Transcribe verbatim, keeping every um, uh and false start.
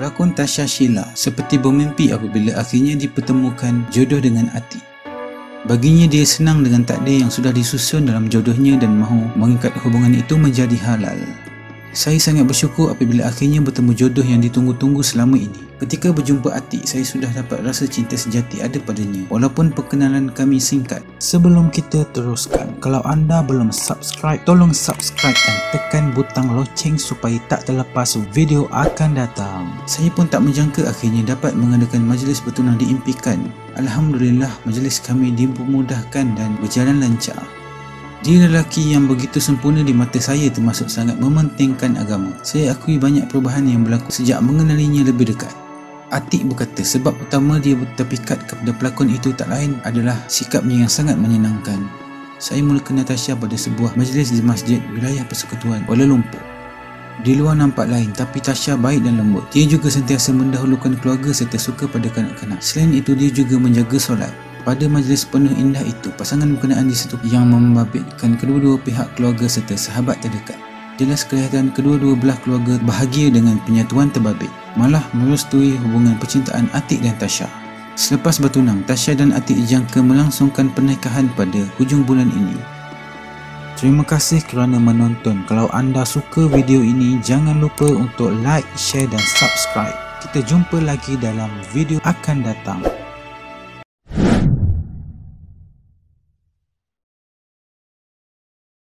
Rakun Tasha Shila seperti bermimpi apabila akhirnya dipertemukan jodoh dengan Atiq. Baginya dia senang dengan takdir yang sudah disusun dalam jodohnya dan mahu mengikat hubungan itu menjadi halal. Saya sangat bersyukur apabila akhirnya bertemu jodoh yang ditunggu-tunggu selama ini. Ketika berjumpa Atiq, saya sudah dapat rasa cinta sejati ada padanya walaupun perkenalan kami singkat. Sebelum kita teruskan, kalau anda belum subscribe, tolong subscribe dan tekan butang loceng supaya tak terlepas video akan datang. Saya pun tak menjangka akhirnya dapat mengadakan majlis bertunang diimpikan. Alhamdulillah, majlis kami dipermudahkan dan berjalan lancar. Dia lelaki yang begitu sempurna di mata saya, termasuk sangat mementingkan agama. Saya akui banyak perubahan yang berlaku sejak mengenalinya lebih dekat. Atiq berkata sebab utama dia terpikat kepada pelakon itu tak lain adalah sikapnya yang sangat menyenangkan. Saya mula kenal Tasha pada sebuah majlis di masjid wilayah persekutuan Kuala Lumpur. Di luar nampak lain, tapi Tasha baik dan lembut. Dia juga sentiasa mendahulukan keluarga serta suka pada kanak-kanak. Selain itu, dia juga menjaga solat. Pada majlis penuh indah itu, pasangan berkenaan di situ yang membabitkan kedua-dua pihak keluarga serta sahabat terdekat. Jelas kelihatan kedua-dua belah keluarga bahagia dengan penyatuan terbabit, malah merestui hubungan percintaan Atiq dan Tasha. Selepas bertunang, Tasha dan Atiq jangka melangsungkan pernikahan pada hujung bulan ini. Terima kasih kerana menonton. Kalau anda suka video ini, jangan lupa untuk like, share dan subscribe. Kita jumpa lagi dalam video akan datang.